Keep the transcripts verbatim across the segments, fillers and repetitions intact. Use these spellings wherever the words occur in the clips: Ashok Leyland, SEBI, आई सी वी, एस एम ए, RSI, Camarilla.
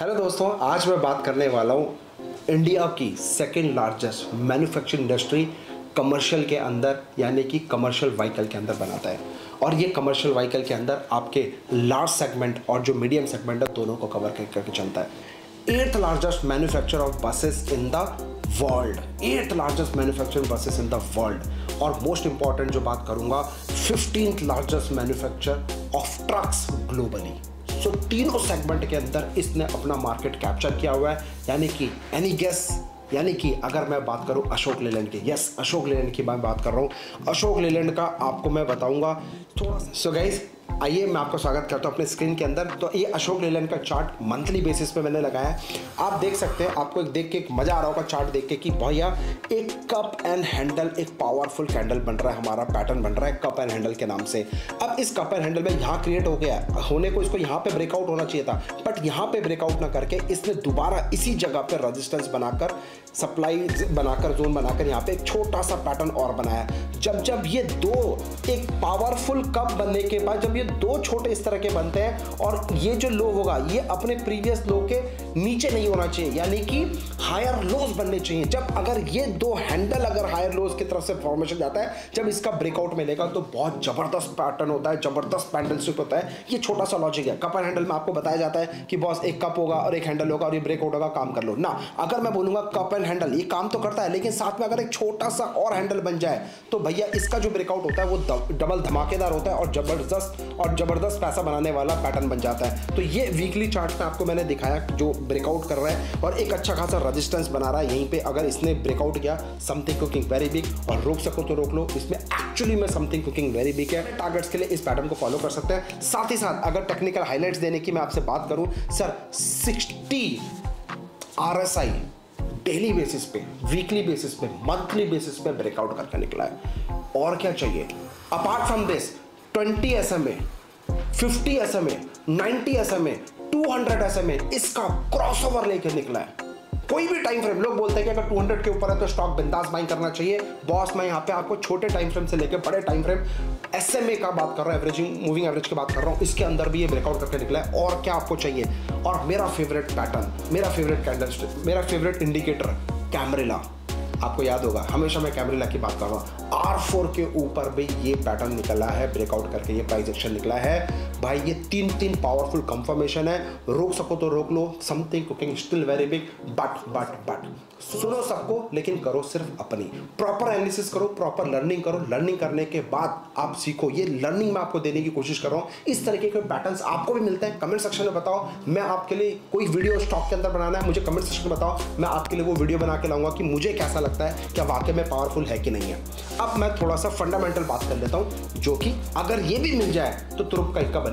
Hello दोस्तों, आज मैं बात करने वाला हूँ इंडिया की second largest manufacturing industry commercial के अंदर, यानी कि कमर्शियल व्हीकल के अंदर बनाता है। और ये कमर्शियल व्हीकल के अंदर आपके लार्ज सेगमेंट और जो मीडियम सेगमेंट है दोनों को कवर करके चलता है। Eighth largest manufacturer of buses in the world, eighth largest manufacturing buses in the world. और मोस्ट इंपॉर्टेंट जो बात करूँगा, fifteenth largest manufacturer of trucks globally. तो so, तीनों सेगमेंट के अंदर इसने अपना मार्केट कैप्चर किया हुआ है। यानी कि एनी गेस, यानी कि अगर मैं बात करूं अशोक लेलैंड की, यस अशोक लेलैंड की मैं बात कर रहा हूं, अशोक लेलैंड का आपको मैं बताऊंगा थोड़ा। सो गाइस, आइए मैं आपका स्वागत करता हूं अपने स्क्रीन के अंदर। तो ये अशोक लेलैंड का चार्ट मंथली बेसिस पे मैंने लगाया है, आप देख सकते हैं। आपको एक देख के एक मज़ा आ रहा होगा चार्ट देख के कि भैया एक कप एंड हैंडल, एक पावरफुल कैंडल बन रहा है, हमारा पैटर्न बन रहा है कप एंड हैंडल के नाम से। अब इस कप एंड हैंडल में यहाँ क्रिएट हो गया होने को इसको यहाँ पर ब्रेकआउट होना चाहिए था, बट यहाँ पर ब्रेकआउट ना करके इसने दोबारा इसी जगह पर रजिस्टेंस बनाकर, सप्लाई बनाकर, जोन बनाकर यहाँ पे एक छोटा सा पैटर्न और बनाया। जब जब ये दो एक पावरफुल कप बनने के बाद जब ये दो छोटे इस तरह के बनते हैं और ये जो लो होगा ये अपने प्रीवियस लो के नीचे नहीं होना चाहिए, यानी कि हायर लोज बनने चाहिए। जब अगर ये दो हैंडल अगर हायर लोज की तरफ से फॉर्मेशन जाता है, जब इसका ब्रेकआउट मिलेगा तो बहुत ज़बरदस्त पैटर्न होता है, ज़बरदस्त पैंडल स्विप होता है। ये छोटा सा लॉजिक है। कप एंड हैंडल में आपको बताया जाता है कि बॉस एक कप होगा और एक हैंडल होगा और ये ब्रेकआउट होगा, काम कर लो ना। अगर मैं बोलूँगा कप एंड हैंडल, ये काम तो करता है लेकिन साथ में अगर एक छोटा सा और हैंडल बन जाए तो भैया इसका जो ब्रेकआउट होता है वो डबल धमाकेदार होता है और जबरदस्त और ज़बरदस्त पैसा बनाने वाला पैटर्न बन जाता है। तो ये वीकली चार्ट में आपको मैंने दिखाया जो ब्रेकआउट कर रहा है और एक अच्छा खासा रजिस्टेंस बना रहा है। यहीं पे अगर इसने ब्रेकआउट किया समथिंग कुकिंग वेरी बिग, और रोक सको तो रोक लो, इसमें एक्चुअली में समथिंग कुकिंग वेरी बिग है। टारगेट्स के लिए इस पैटर्न को फॉलो कर सकते हैं। साथ ही साथ अगर टेक्निकल हाईलाइट्स देने की मैं आपसे बात करूँ, sir sixty R S I daily basis पे, वीकली बेसिस पे, मंथली बेसिस पे ब्रेकआउट करके निकला है, और क्या चाहिए। Apart from this twenty एस एम ए, fifty एस एम ए, ninety एस एम ए, two hundred एस एम ए, इसका क्रॉसओवर लेके निकला है। कोई भी टाइम फ्रेम, लोग बोलते हैं कि अगर टू हंड्रेड के ऊपर है तो स्टॉक बिंदास बाइंग करना चाहिए। बॉस मैं यहाँ पे आपको छोटे टाइम फ्रेम से लेकर बड़े time frame, एस एम ए का बात कर रहा हूँ, एवरेजिंग मूविंग एवरेज की बात कर रहा हूँ, इसके अंदर भी ये ब्रेकआउट करके निकला है, और क्या आपको चाहिए। और मेरा फेवरेट पैटर्न, मेरा फेवरेट कैंडलस्टिक, मेरा फेवरेट इंडिकेटर कैमरिला। आपको याद होगा, हमेशा मैं कैमरिला की बात कर रहा हूँ। आर फोर के ऊपर भी ये पैटर्न निकला है, ब्रेकआउट करके ये प्राइस एक्शन निकला है। भाई ये तीन तीन पावरफुल कंफर्मेशन है, रोक सको तो रोक लो, something cooking still very big. But but but सुनो सबको, लेकिन करो सिर्फ अपनी, प्रॉपर एनालिसिस करो, प्रॉपर लर्निंग करो। लर्निंग करने के बाद आप सीखो, ये लर्निंग मैं आपको देने की कोशिश कर रहा हूँ। इस तरीके के पैटर्न्स आपको भी मिलते हैं, कमेंट सेक्शन में बताओ। मैं आपके लिए कोई वीडियो स्टॉक के अंदर बनाना है मुझे कमेंट सेक्शन में बताओ, मैं आपके लिए वो वीडियो बना के लाऊंगा कि मुझे कैसा लगता है, क्या वाकई में पावरफुल है कि नहीं है। अब मैं थोड़ा सा फंडामेंटल बात कर लेता हूँ, जो कि अगर ये भी मिल जाए तो तुरप का इक्का बनेगा।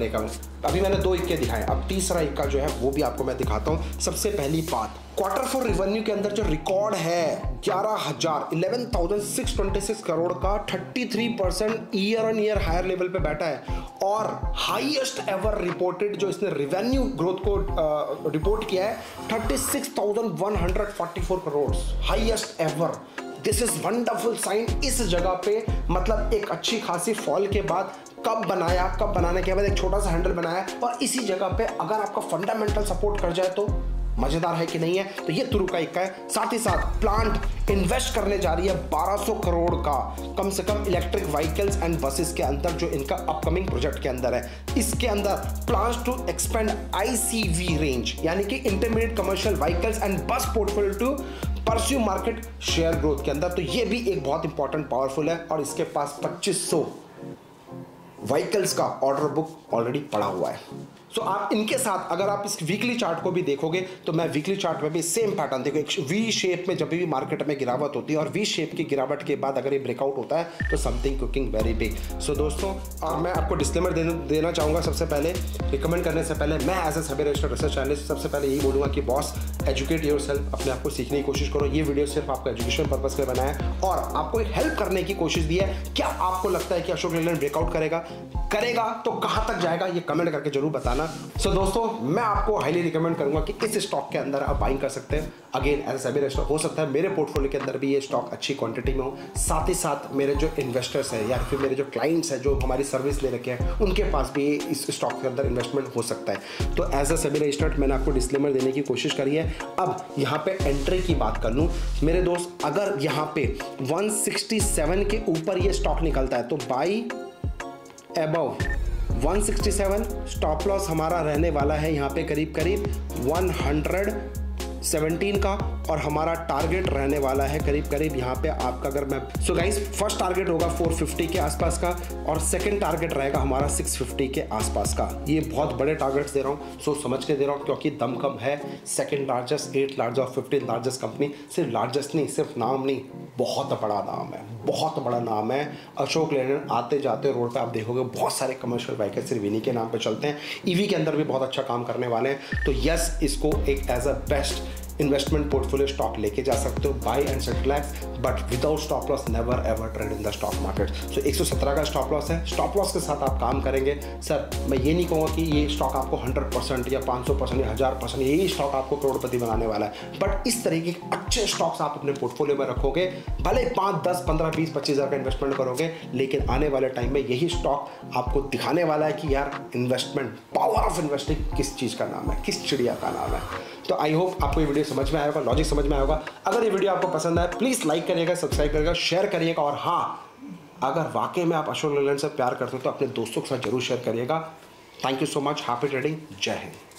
अभी मैंने दो इक्के दिखाए, अब तीसरा इक्का जो है वो भी आपको मैं दिखाता हूँ। सबसे पहली बात, क्वार्टर फोर रेवेन्यू के अंदर जो रिकॉर्ड है ग्यारह हज़ार ग्यारह हज़ार छह सौ छब्बीस करोड़ का, तैंतीस percent year on year higher level पे बैठा है। और हाईएस्ट एवर रिपोर्टेड जो इसने रेवेन्यू ग्रोथ को रिपोर्ट किया है छत्तीस हज़ार एक सौ चौवालीस crore, highest ever. This is wonderful sign. इस जगह पे मतलब एक अच्छी खासी फॉल के बाद कब बनाया, कब बनाने के बाद एक छोटा सा हैंडल बनाया, और इसी जगह पे अगर आपका फंडामेंटल सपोर्ट कर जाए तो मजेदार है कि नहीं है। तो ये तुरु का इक्का है। साथ ही साथ प्लांट इन्वेस्ट करने जा रही है बारह सौ करोड़ का, कम से कम इलेक्ट्रिक व्हीकल्स एंड बसेस के अंदर, जो इनका अपकमिंग प्रोजेक्ट के अंदर है। इसके अंदर plans to expand आई सी वी range, यानी कि intermediate commercial vehicles and bus portfolio to pursue market share growth के अंदर। तो ये भी एक बहुत इंपॉर्टेंट पावरफुल है, और इसके पास पच्चीस सौ व्हीकल्स का ऑर्डर बुक ऑलरेडी पड़ा हुआ है। सो so, आप इनके साथ अगर आप इस वीकली चार्ट को भी देखोगे तो मैं वीकली चार्ट में भी सेम पैटर्न देखो, एक वी शेप में जब भी मार्केट में गिरावट होती है और वी शेप की गिरावट के बाद अगर ये ब्रेकआउट होता है तो something cooking very big. So दोस्तों, और मैं आपको डिस्क्लेमर दे, देना चाहूँगा सबसे पहले, रिकमेंड करने से पहले। मैं as a SEBI registered research analyst सबसे पहले यही बोलूँगा कि बॉस एजुकेट योरसेल्फ, अपने आप को सीखने की कोशिश करो। ये वीडियो सिर्फ आपका एजुकेशन पर्पज़ के लिए बनाया है और आपको हेल्प करने की कोशिश दी है। क्या आपको लगता है कि अशोक लेलैंड ब्रेकआउट करेगा करेगा तो कहाँ तक जाएगा, ये कमेंट करके जरूर बताना। जाना। सो so, दोस्तों मैं आपको हाईली रिकमेंड करूंगा कि इस स्टॉक के अंदर आप बाइंग कर सकते हैं। अगेन एज ए स्टॉक हो सकता है मेरे पोर्टफोलियो के अंदर भी ये स्टॉक अच्छी क्वांटिटी में हो, साथ ही साथ मेरे जो इन्वेस्टर्स हैं या फिर मेरे जो क्लाइंट्स हैं जो हमारी सर्विस ले रखे हैं उनके पास भी इस स्टॉक के अंदर इन्वेस्टमेंट हो सकता है। तो एज ए सेबी रजिस्टर्ड मैंने आपको डिस्क्लेमर देने की कोशिश करी है। अब यहाँ पर एंट्री की बात कर लूँ मेरे दोस्त, अगर यहाँ पर वन सिक्सटी सेवन के ऊपर ये स्टॉक निकलता है तो buy above one sixty seven, stop loss हमारा रहने वाला है यहाँ पे करीब करीब वन हंड्रेड सेवनटीन का, और हमारा टारगेट रहने वाला है करीब करीब यहाँ पे आपका, अगर मैं सो गाइस फर्स्ट टारगेट होगा फोर फिफ्टी के आसपास का और सेकंड टारगेट रहेगा हमारा सिक्स फिफ्टी के आसपास का। ये बहुत बड़े टारगेट्स दे रहा हूँ, सो समझ के दे रहा हूँ क्योंकि दम कम है। सेकंड लार्जेस्ट, एट लार्जेस्ट और फिफ्टीन लार्जेस्ट कंपनी, सिर्फ लार्जेस्ट नहीं, सिर्फ नाम नहीं, बहुत बड़ा नाम है, बहुत बड़ा नाम है। अशोक लेलैंड आते जाते रोड पर आप देखोगे बहुत सारे कमर्शियल बाइक सिर्फ इन्हीं के नाम पर चलते हैं। ईवी के अंदर भी बहुत अच्छा काम करने वाले हैं। तो यस, इसको एक as a best investment portfolio stock लेके जा सकते हो, buy and set lax, but without stop loss never ever trade in the stock market. So एक सौ सत्रह का स्टॉप लॉस है, स्टॉप लॉस के साथ आप काम करेंगे। सर मैं ये नहीं कहूँगा कि ये स्टॉक आपको हंड्रेड परसेंट या फाइव हंड्रेड परसेंट या हज़ार परसेंट यही स्टॉक आपको करोड़पति बनाने वाला है, बट इस तरीके के अच्छे स्टॉक्स आप अपने पोर्टफोलियो में रखोगे, भले पाँच दस पंद्रह बीस पच्चीस हज़ार का इन्वेस्टमेंट करोगे, लेकिन आने वाले टाइम में यही स्टॉक आपको दिखाने वाला है कि यार इन्वेस्टमेंट, पावर ऑफ इन्वेस्टिंग किस चीज़ का नाम है, किस चिड़िया का नाम है। तो आई होप आपको ये वीडियो समझ में आया होगा, लॉजिक समझ में आया होगा। अगर ये वीडियो आपको पसंद आए प्लीज़ लाइक करिएगा, सब्सक्राइब करिएगा, शेयर करिएगा, और हाँ अगर वाकई में आप अशोक लेलैंड से प्यार करते हो तो अपने दोस्तों के साथ जरूर शेयर करिएगा। Thank you so much, happy trading, जय हिंद।